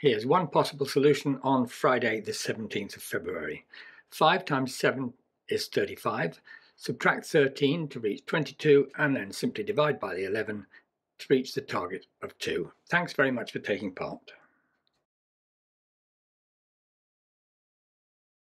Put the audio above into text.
Here's one possible solution on Friday the 17th of February. 5 times 7 is 35. Subtract 13 to reach 22 and then simply divide by the 11 to reach the target of 2. Thanks very much for taking part.